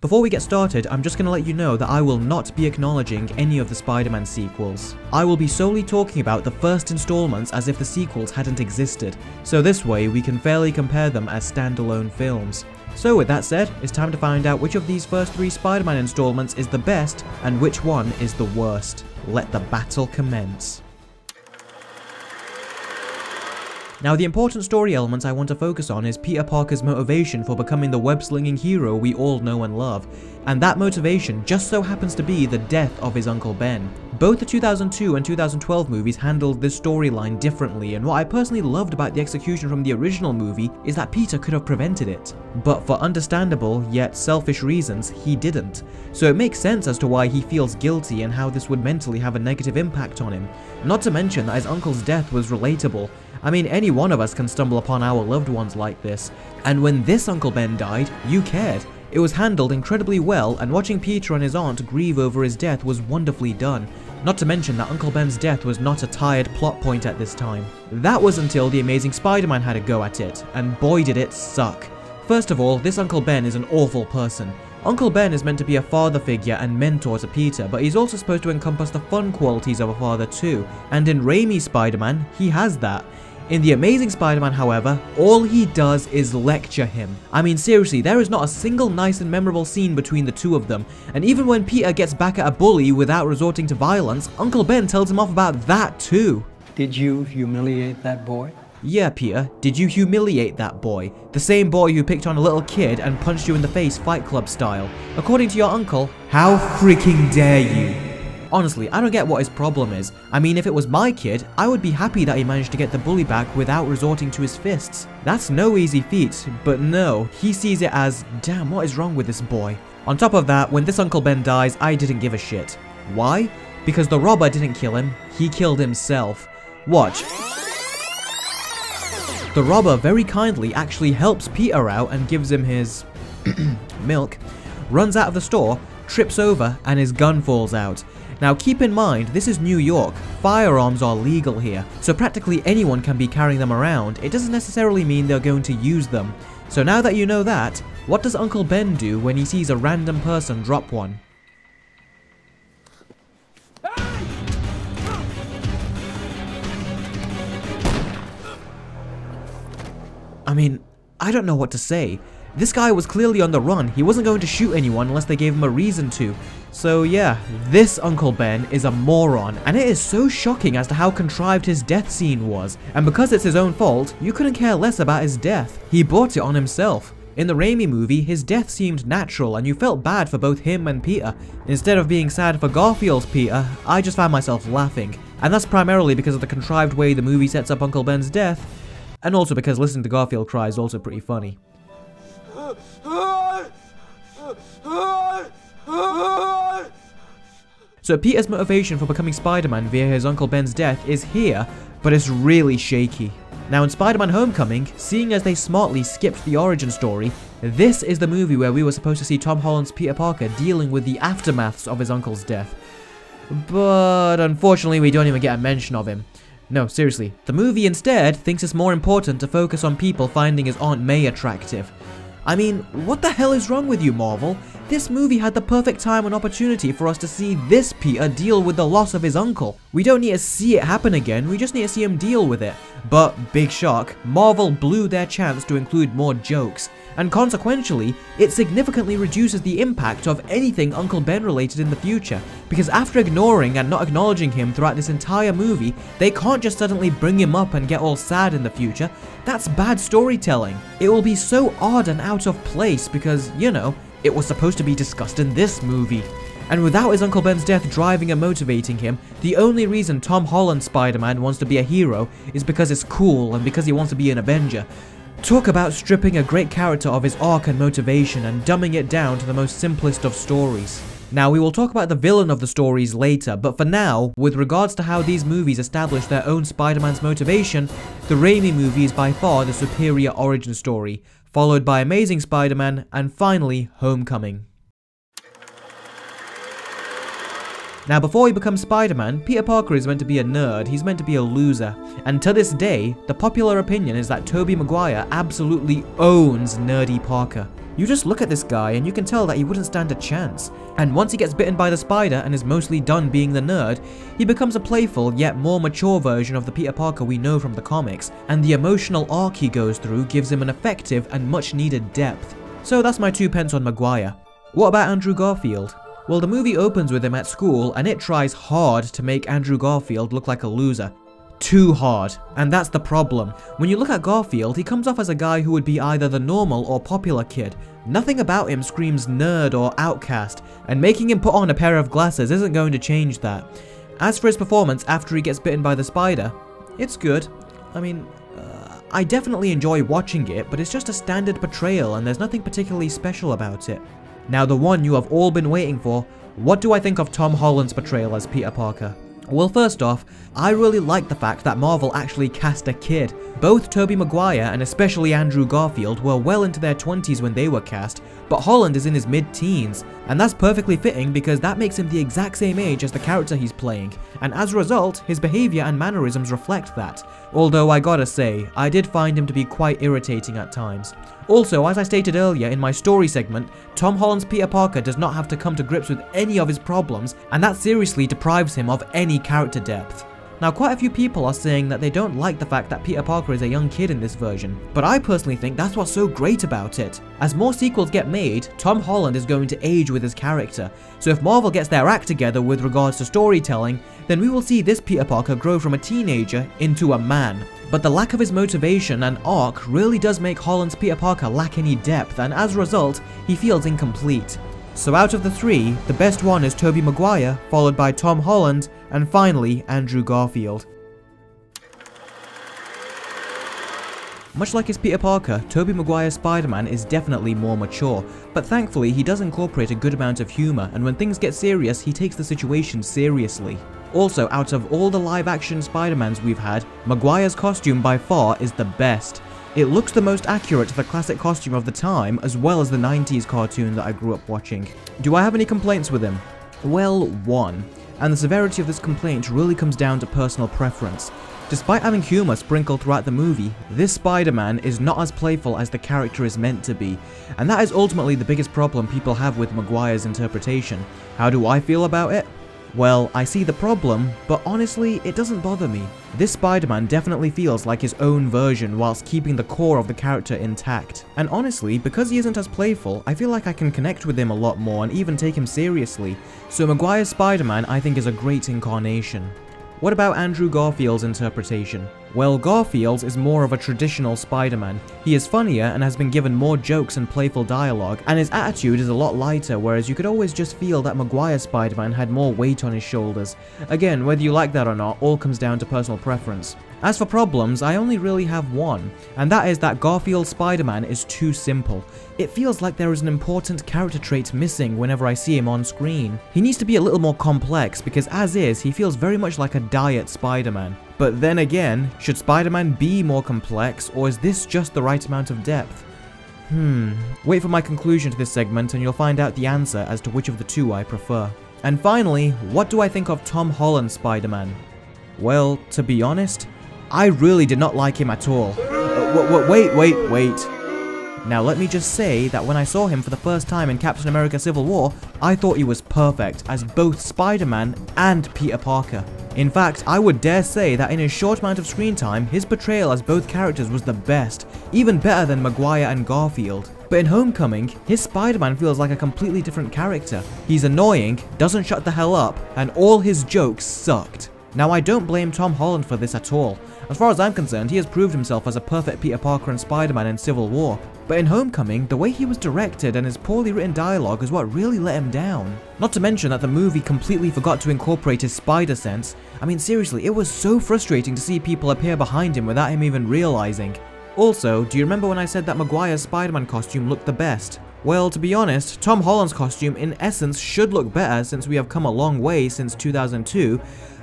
Before we get started, I'm just going to let you know that I will not be acknowledging any of the Spider-Man sequels. I will be solely talking about the first installments as if the sequels hadn't existed, so this way we can fairly compare them as standalone films. So with that said, it's time to find out which of these first three Spider-Man installments is the best and which one is the worst. Let the battle commence. Now, the important story element I want to focus on is Peter Parker's motivation for becoming the web-slinging hero we all know and love, and that motivation just so happens to be the death of his Uncle Ben. Both the 2002 and 2012 movies handled this storyline differently, and what I personally loved about the execution from the original movie is that Peter could have prevented it. But for understandable, yet selfish reasons, he didn't. So it makes sense as to why he feels guilty and how this would mentally have a negative impact on him. Not to mention that his uncle's death was relatable. I mean, any one of us can stumble upon our loved ones like this. And when this Uncle Ben died, you cared. It was handled incredibly well, and watching Peter and his aunt grieve over his death was wonderfully done. Not to mention that Uncle Ben's death was not a tired plot point at this time. That was until The Amazing Spider-Man had a go at it, and boy did it suck. First of all, this Uncle Ben is an awful person. Uncle Ben is meant to be a father figure and mentor to Peter, but he's also supposed to encompass the fun qualities of a father too, and in Raimi's Spider-Man, he has that. In The Amazing Spider-Man, however, all he does is lecture him. I mean, seriously, there is not a single nice and memorable scene between the two of them, and even when Peter gets back at a bully without resorting to violence, Uncle Ben tells him off about that too. Did you humiliate that boy? Yeah, Peter, did you humiliate that boy? The same boy who picked on a little kid and punched you in the face Fight Club style. According to your uncle, how freaking dare you? Honestly, I don't get what his problem is. I mean, if it was my kid, I would be happy that he managed to get the bully back without resorting to his fists. That's no easy feat, but no, he sees it as, damn, what is wrong with this boy? On top of that, when this Uncle Ben dies, I didn't give a shit. Why? Because the robber didn't kill him, he killed himself. Watch. The robber very kindly actually helps Peter out and gives him his milk, runs out of the store, trips over, and his gun falls out. Now keep in mind, this is New York, firearms are legal here, so practically anyone can be carrying them around. It doesn't necessarily mean they're going to use them. So now that you know that, what does Uncle Ben do when he sees a random person drop one? I mean, I don't know what to say. This guy was clearly on the run, he wasn't going to shoot anyone unless they gave him a reason to. So yeah, this Uncle Ben is a moron, and it is so shocking as to how contrived his death scene was, and because it's his own fault, you couldn't care less about his death. He brought it on himself. In the Raimi movie, his death seemed natural and you felt bad for both him and Peter. Instead of being sad for Garfield's Peter, I just found myself laughing, and that's primarily because of the contrived way the movie sets up Uncle Ben's death, and also because listening to Garfield cry is also pretty funny. So Peter's motivation for becoming Spider-Man via his Uncle Ben's death is here, but it's really shaky. Now in Spider-Man Homecoming, seeing as they smartly skipped the origin story, this is the movie where we were supposed to see Tom Holland's Peter Parker dealing with the aftermaths of his uncle's death. But unfortunately we don't even get a mention of him. No, seriously. The movie instead thinks it's more important to focus on people finding his Aunt May attractive. I mean, what the hell is wrong with you, Marvel? This movie had the perfect time and opportunity for us to see this Peter deal with the loss of his uncle. We don't need to see it happen again, we just need to see him deal with it. But, big shock, Marvel blew their chance to include more jokes, and consequentially, it significantly reduces the impact of anything Uncle Ben related in the future, because after ignoring and not acknowledging him throughout this entire movie, they can't just suddenly bring him up and get all sad in the future. That's bad storytelling. It will be so odd and out of place because, you know, it was supposed to be discussed in this movie. And without his Uncle Ben's death driving and motivating him, the only reason Tom Holland's Spider-Man wants to be a hero is because it's cool and because he wants to be an Avenger. Talk about stripping a great character of his arc and motivation and dumbing it down to the most simplest of stories. Now, we will talk about the villain of the stories later, but for now, with regards to how these movies establish their own Spider-Man's motivation, the Raimi movie is by far the superior origin story, followed by Amazing Spider-Man, and finally, Homecoming. Now, before he becomes Spider-Man, Peter Parker is meant to be a nerd, he's meant to be a loser. And to this day, the popular opinion is that Tobey Maguire absolutely owns nerdy Parker. You just look at this guy and you can tell that he wouldn't stand a chance. And once he gets bitten by the spider and is mostly done being the nerd, he becomes a playful yet more mature version of the Peter Parker we know from the comics, and the emotional arc he goes through gives him an effective and much needed depth. So that's my 2p on Maguire. What about Andrew Garfield? Well, the movie opens with him at school and it tries hard to make Andrew Garfield look like a loser. Too hard, and that's the problem. When you look at Garfield, he comes off as a guy who would be either the normal or popular kid. Nothing about him screams nerd or outcast, and making him put on a pair of glasses isn't going to change that. As for his performance after he gets bitten by the spider, it's good. I mean, I definitely enjoy watching it, but it's just a standard portrayal and there's nothing particularly special about it. Now, the one you have all been waiting for, what do I think of Tom Holland's portrayal as Peter Parker? Well, first off, I really like the fact that Marvel actually cast a kid. Both Tobey Maguire and especially Andrew Garfield were well into their 20s when they were cast, but Holland is in his mid-teens, and that's perfectly fitting because that makes him the exact same age as the character he's playing, and as a result, his behaviour and mannerisms reflect that. Although I gotta say, I did find him to be quite irritating at times. Also, as I stated earlier in my story segment, Tom Holland's Peter Parker does not have to come to grips with any of his problems, and that seriously deprives him of any character depth. Now, quite a few people are saying that they don't like the fact that Peter Parker is a young kid in this version, but I personally think that's what's so great about it. As more sequels get made, Tom Holland is going to age with his character, so if Marvel gets their act together with regards to storytelling, then we will see this Peter Parker grow from a teenager into a man. But the lack of his motivation and arc really does make Holland's Peter Parker lack any depth, and as a result, he feels incomplete. So out of the three, the best one is Tobey Maguire, followed by Tom Holland, and finally, Andrew Garfield. Much like his Peter Parker, Tobey Maguire's Spider-Man is definitely more mature, but thankfully he does incorporate a good amount of humour, and when things get serious, he takes the situation seriously. Also, out of all the live-action Spider-Mans we've had, Maguire's costume by far is the best. It looks the most accurate to the classic costume of the time, as well as the 90s cartoon that I grew up watching. Do I have any complaints with him? Well, one. And the severity of this complaint really comes down to personal preference. Despite having humour sprinkled throughout the movie, this Spider-Man is not as playful as the character is meant to be, and that is ultimately the biggest problem people have with Maguire's interpretation. How do I feel about it? Well, I see the problem, but honestly, it doesn't bother me. This Spider-Man definitely feels like his own version whilst keeping the core of the character intact. And honestly, because he isn't as playful, I feel like I can connect with him a lot more and even take him seriously. So Maguire's Spider-Man, I think, is a great incarnation. What about Andrew Garfield's interpretation? Well, Garfield's is more of a traditional Spider-Man. He is funnier and has been given more jokes and playful dialogue, and his attitude is a lot lighter, whereas you could always just feel that Maguire's Spider-Man had more weight on his shoulders. Again, whether you like that or not, all comes down to personal preference. As for problems, I only really have one, and that is that Garfield's Spider-Man is too simple. It feels like there is an important character trait missing whenever I see him on screen. He needs to be a little more complex because as is, he feels very much like a diet Spider-Man. But then again, should Spider-Man be more complex, or is this just the right amount of depth? Wait for my conclusion to this segment and you'll find out the answer as to which of the two I prefer. And finally, what do I think of Tom Holland's Spider-Man? Well, to be honest, I really did not like him at all. Wait. Now let me just say that when I saw him for the first time in Captain America Civil War, I thought he was perfect as both Spider-Man and Peter Parker. In fact, I would dare say that in his short amount of screen time, his portrayal as both characters was the best, even better than Maguire and Garfield. But in Homecoming, his Spider-Man feels like a completely different character. He's annoying, doesn't shut the hell up, and all his jokes sucked. Now, I don't blame Tom Holland for this at all. As far as I'm concerned, he has proved himself as a perfect Peter Parker and Spider-Man in Civil War. But in Homecoming, the way he was directed and his poorly written dialogue is what really let him down. Not to mention that the movie completely forgot to incorporate his spider sense. I mean, seriously, it was so frustrating to see people appear behind him without him even realizing. Also, do you remember when I said that Maguire's Spider-Man costume looked the best? Well, to be honest, Tom Holland's costume in essence should look better since we have come a long way since 2002,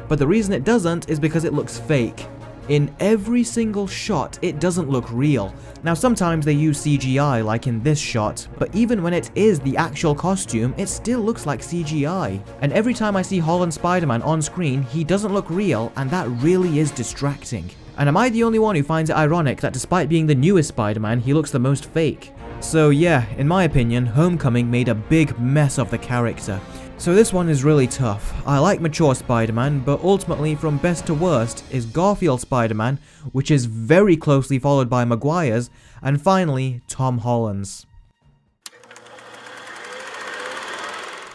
but the reason it doesn't is because it looks fake. In every single shot, it doesn't look real. Now, sometimes they use CGI, like in this shot, but even when it is the actual costume, it still looks like CGI. And every time I see Holland's Spider-Man on screen, he doesn't look real, and that really is distracting. And am I the only one who finds it ironic that despite being the newest Spider-Man, he looks the most fake? So yeah, in my opinion, Homecoming made a big mess of the character. So this one is really tough. I like mature Spider-Man, but ultimately from best to worst is Garfield Spider-Man, which is very closely followed by Maguire's, and finally Tom Holland's.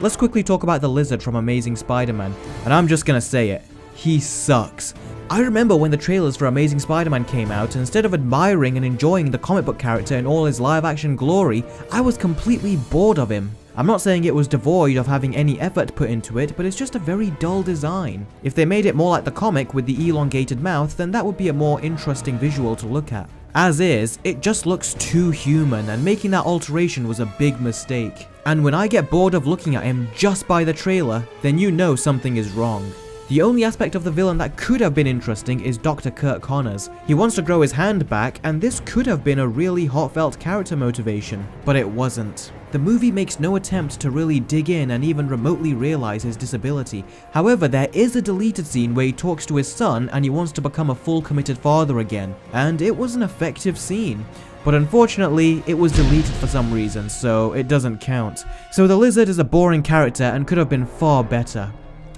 Let's quickly talk about the Lizard from Amazing Spider-Man, and I'm just gonna say it, he sucks. I remember when the trailers for Amazing Spider-Man came out, instead of admiring and enjoying the comic book character in all his live action glory, I was completely bored of him. I'm not saying it was devoid of having any effort put into it, but it's just a very dull design. If they made it more like the comic with the elongated mouth, then that would be a more interesting visual to look at. As is, it just looks too human, and making that alteration was a big mistake. And when I get bored of looking at him just by the trailer, then you know something is wrong. The only aspect of the villain that could have been interesting is Dr. Kirk Connors. He wants to grow his hand back, and this could have been a really heartfelt character motivation, but it wasn't. The movie makes no attempt to really dig in and even remotely realize his disability. However, there is a deleted scene where he talks to his son and he wants to become a full committed father again, and it was an effective scene. But unfortunately, it was deleted for some reason, so it doesn't count. So the Lizard is a boring character and could have been far better.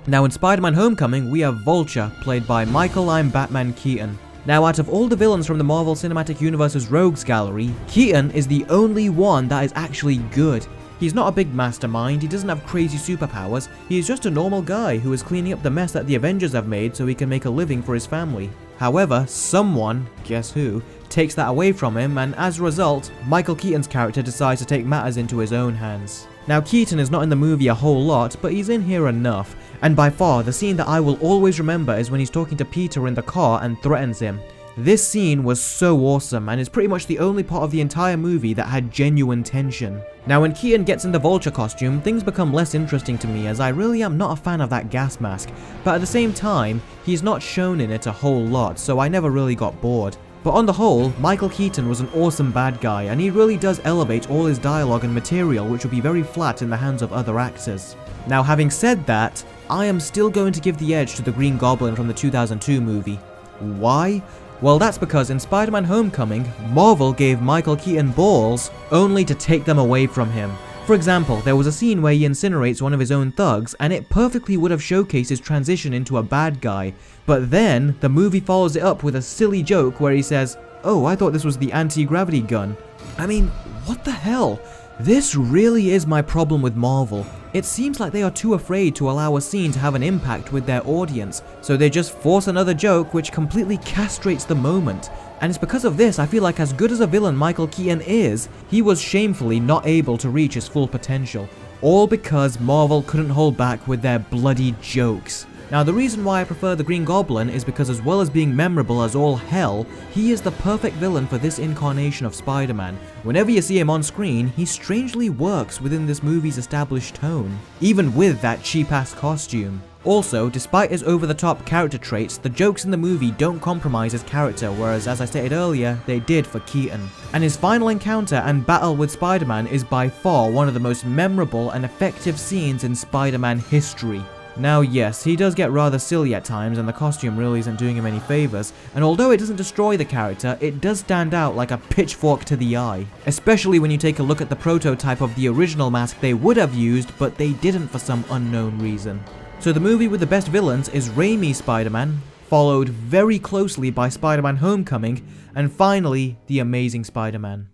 Now in Spider-Man Homecoming, we have Vulture, played by Michael Batman Keaton. Now out of all the villains from the Marvel Cinematic Universe's Rogues Gallery, Keaton is the only one that is actually good. He's not a big mastermind, he doesn't have crazy superpowers, he is just a normal guy who is cleaning up the mess that the Avengers have made so he can make a living for his family. However, someone, guess who, takes that away from him, and as a result, Michael Keaton's character decides to take matters into his own hands. Now Keaton is not in the movie a whole lot, but he's in here enough, and by far the scene that I will always remember is when he's talking to Peter in the car and threatens him. This scene was so awesome and is pretty much the only part of the entire movie that had genuine tension. Now when Keaton gets in the Vulture costume, things become less interesting to me as I really am not a fan of that gas mask, but at the same time, he's not shown in it a whole lot, so I never really got bored. But on the whole, Michael Keaton was an awesome bad guy, and he really does elevate all his dialogue and material, which would be very flat in the hands of other actors. Now having said that, I am still going to give the edge to the Green Goblin from the 2002 movie. Why? Well, that's because in Spider-Man Homecoming, Marvel gave Michael Keaton balls only to take them away from him. For example, there was a scene where he incinerates one of his own thugs, and it perfectly would have showcased his transition into a bad guy. But then, the movie follows it up with a silly joke where he says, "Oh, I thought this was the anti-gravity gun." I mean, what the hell? This really is my problem with Marvel. It seems like they are too afraid to allow a scene to have an impact with their audience, so they just force another joke which completely castrates the moment. And it's because of this I feel like as good as a villain Michael Keaton is, he was shamefully not able to reach his full potential. All because Marvel couldn't hold back with their bloody jokes. Now the reason why I prefer the Green Goblin is because as well as being memorable as all hell, he is the perfect villain for this incarnation of Spider-Man. Whenever you see him on screen, he strangely works within this movie's established tone, even with that cheap-ass costume. Also, despite his over-the-top character traits, the jokes in the movie don't compromise his character, whereas as I stated earlier, they did for Keaton. And his final encounter and battle with Spider-Man is by far one of the most memorable and effective scenes in Spider-Man history. Now yes, he does get rather silly at times and the costume really isn't doing him any favours, and although it doesn't destroy the character, it does stand out like a pitchfork to the eye. Especially when you take a look at the prototype of the original mask they would have used, but they didn't for some unknown reason. So the movie with the best villains is Raimi's Spider-Man, followed very closely by Spider-Man Homecoming, and finally, The Amazing Spider-Man.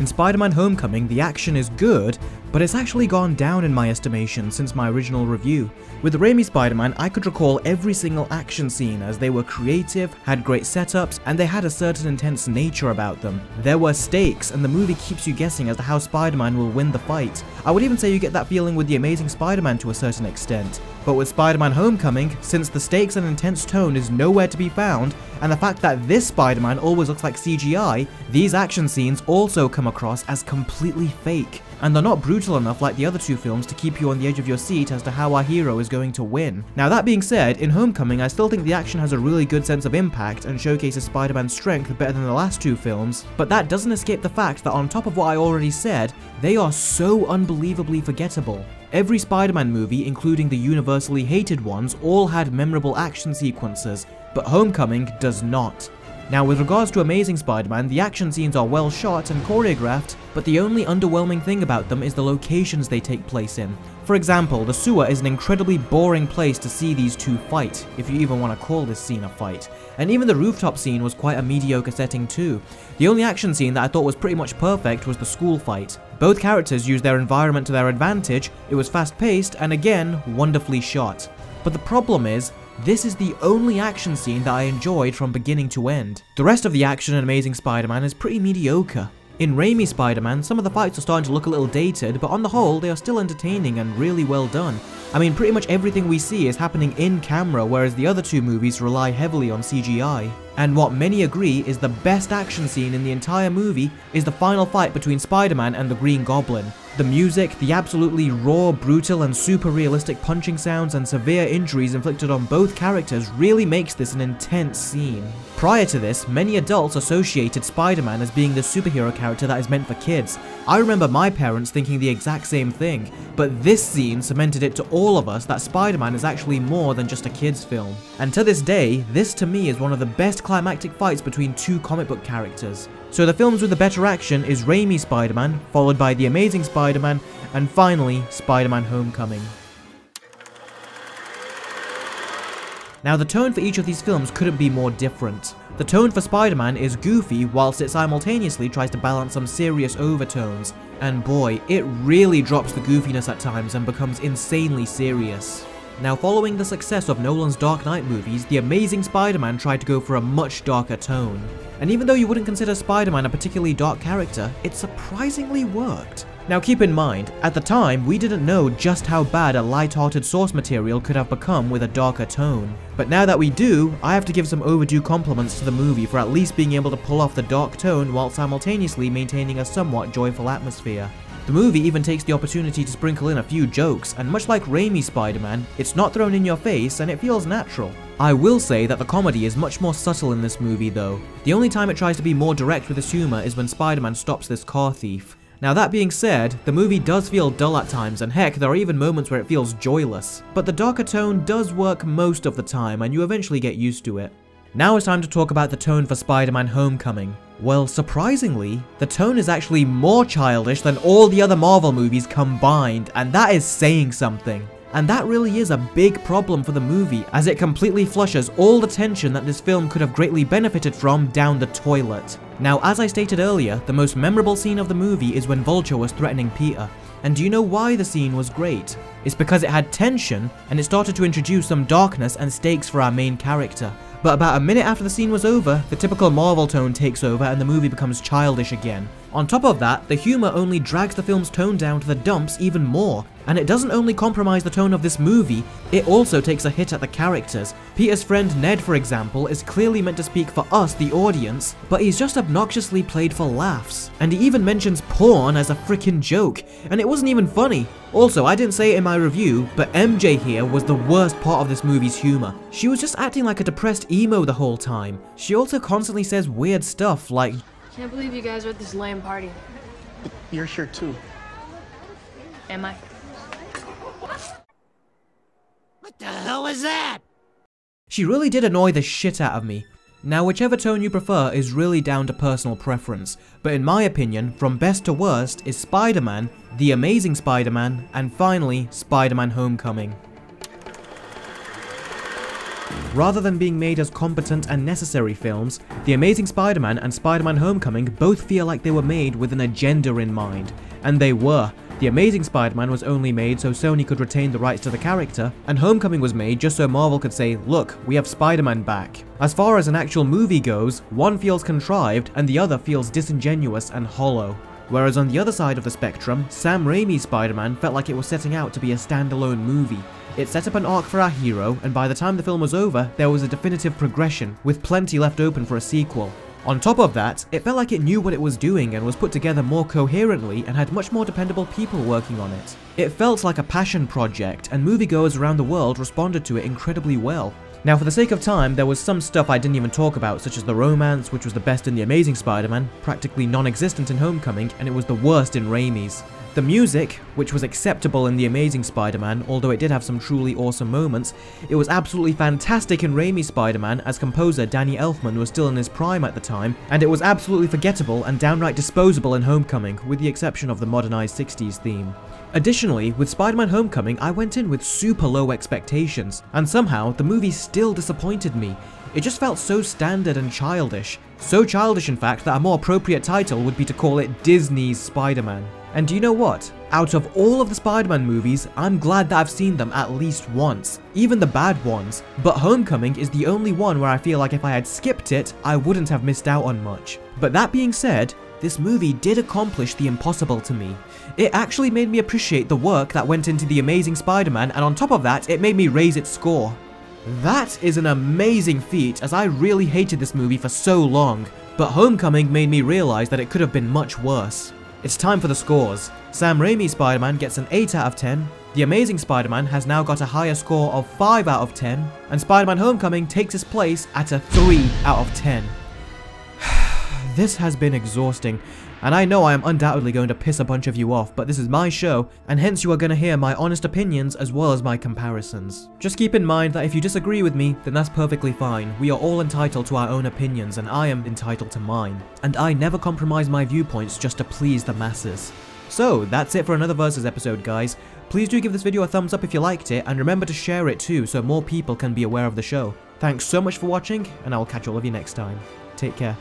In Spider-Man Homecoming, the action is good, but it's actually gone down in my estimation since my original review. With Raimi Spider-Man, I could recall every single action scene as they were creative, had great setups, and they had a certain intense nature about them. There were stakes, and the movie keeps you guessing as to how Spider-Man will win the fight. I would even say you get that feeling with The Amazing Spider-Man to a certain extent. But with Spider-Man Homecoming, since the stakes and intense tone is nowhere to be found, and the fact that this Spider-Man always looks like CGI, these action scenes also come across as completely fake, and they're not brutal enough like the other two films to keep you on the edge of your seat as to how our hero is going to win. Now that being said, in Homecoming I still think the action has a really good sense of impact and showcases Spider-Man's strength better than the last two films, but that doesn't escape the fact that on top of what I already said, they are so unbelievably forgettable. Every Spider-Man movie, including the universally hated ones, all had memorable action sequences, but Homecoming does not. Now, with regards to Amazing Spider-Man, the action scenes are well shot and choreographed, but the only underwhelming thing about them is the locations they take place in. For example, the sewer is an incredibly boring place to see these two fight, if you even want to call this scene a fight. And even the rooftop scene was quite a mediocre setting too. The only action scene that I thought was pretty much perfect was the school fight. Both characters used their environment to their advantage, it was fast-paced, and again, wonderfully shot. But the problem is, this is the only action scene that I enjoyed from beginning to end. The rest of the action in Amazing Spider-Man is pretty mediocre. In Raimi's Spider-Man, some of the fights are starting to look a little dated, but on the whole, they are still entertaining and really well done. I mean, pretty much everything we see is happening in camera, whereas the other two movies rely heavily on CGI. And what many agree is the best action scene in the entire movie is the final fight between Spider-Man and the Green Goblin. The music, the absolutely raw, brutal, and super realistic punching sounds and severe injuries inflicted on both characters really makes this an intense scene. Prior to this, many adults associated Spider-Man as being the superhero character that is meant for kids. I remember my parents thinking the exact same thing, but this scene cemented it to all of us that Spider-Man is actually more than just a kid's film. And to this day, this to me is one of the best climactic fights between two comic book characters. So the films with the better action is Raimi's Spider-Man, followed by The Amazing Spider-Man, and finally, Spider-Man Homecoming. Now, the tone for each of these films couldn't be more different. The tone for Spider-Man is goofy, whilst it simultaneously tries to balance some serious overtones. And boy, it really drops the goofiness at times and becomes insanely serious. Now, following the success of Nolan's Dark Knight movies, The Amazing Spider-Man tried to go for a much darker tone. And even though you wouldn't consider Spider-Man a particularly dark character, it surprisingly worked. Now keep in mind, at the time, we didn't know just how bad a light-hearted source material could have become with a darker tone. But now that we do, I have to give some overdue compliments to the movie for at least being able to pull off the dark tone while simultaneously maintaining a somewhat joyful atmosphere. The movie even takes the opportunity to sprinkle in a few jokes, and much like Raimi's Spider-Man, it's not thrown in your face and it feels natural. I will say that the comedy is much more subtle in this movie though. The only time it tries to be more direct with its humor is when Spider-Man stops this car thief. Now that being said, the movie does feel dull at times, and heck, there are even moments where it feels joyless. But the darker tone does work most of the time, and you eventually get used to it. Now it's time to talk about the tone for Spider-Man Homecoming. Well, surprisingly, the tone is actually more childish than all the other Marvel movies combined, and that is saying something. And that really is a big problem for the movie, as it completely flushes all the tension that this film could have greatly benefited from down the toilet. Now, as I stated earlier, the most memorable scene of the movie is when Vulture was threatening Peter. And do you know why the scene was great? It's because it had tension, and it started to introduce some darkness and stakes for our main character. But about a minute after the scene was over, the typical Marvel tone takes over and the movie becomes childish again. On top of that, the humor only drags the film's tone down to the dumps even more. And it doesn't only compromise the tone of this movie, it also takes a hit at the characters. Peter's friend Ned, for example, is clearly meant to speak for us, the audience, but he's just obnoxiously played for laughs. And he even mentions porn as a freaking joke, and it wasn't even funny. Also, I didn't say it in my review, but MJ here was the worst part of this movie's humor. She was just acting like a depressed emo the whole time. She also constantly says weird stuff like, I can't believe you guys are at this lame party. You're here too. Am I? What the hell was that? She really did annoy the shit out of me. Now, whichever tone you prefer is really down to personal preference, but in my opinion, from best to worst is Spider-Man, The Amazing Spider-Man, and finally, Spider-Man Homecoming. Rather than being made as competent and necessary films, The Amazing Spider-Man and Spider-Man Homecoming both feel like they were made with an agenda in mind. And they were. The Amazing Spider-Man was only made so Sony could retain the rights to the character, and Homecoming was made just so Marvel could say, look, we have Spider-Man back. As far as an actual movie goes, one feels contrived and the other feels disingenuous and hollow. Whereas on the other side of the spectrum, Sam Raimi's Spider-Man felt like it was setting out to be a standalone movie. It set up an arc for our hero, and by the time the film was over, there was a definitive progression, with plenty left open for a sequel. On top of that, it felt like it knew what it was doing and was put together more coherently and had much more dependable people working on it. It felt like a passion project, and moviegoers around the world responded to it incredibly well. Now, for the sake of time, there was some stuff I didn't even talk about, such as the romance, which was the best in The Amazing Spider-Man, practically non-existent in Homecoming, and it was the worst in Raimi's. The music, which was acceptable in The Amazing Spider-Man, although it did have some truly awesome moments, it was absolutely fantastic in Raimi's Spider-Man, as composer Danny Elfman was still in his prime at the time, and it was absolutely forgettable and downright disposable in Homecoming, with the exception of the modernized 60s theme. Additionally, with Spider-Man Homecoming, I went in with super low expectations, and somehow the movie still disappointed me. It just felt so standard and childish. So childish, in fact, that a more appropriate title would be to call it Disney's Spider-Man. And do you know what? Out of all of the Spider-Man movies, I'm glad that I've seen them at least once, even the bad ones, but Homecoming is the only one where I feel like if I had skipped it, I wouldn't have missed out on much. But that being said, this movie did accomplish the impossible to me. It actually made me appreciate the work that went into The Amazing Spider-Man, and on top of that, it made me raise its score. That is an amazing feat, as I really hated this movie for so long, but Homecoming made me realize that it could have been much worse. It's time for the scores. Sam Raimi's Spider-Man gets an 8 out of 10, The Amazing Spider-Man has now got a higher score of 5 out of 10, and Spider-Man Homecoming takes its place at a 3 out of 10. This has been exhausting, and I know I am undoubtedly going to piss a bunch of you off, but this is my show, and hence you are going to hear my honest opinions as well as my comparisons. Just keep in mind that if you disagree with me, then that's perfectly fine. We are all entitled to our own opinions, and I am entitled to mine. And I never compromise my viewpoints just to please the masses. So, that's it for another Versus episode, guys. Please do give this video a thumbs up if you liked it, and remember to share it too so more people can be aware of the show. Thanks so much for watching, and I will catch all of you next time. Take care.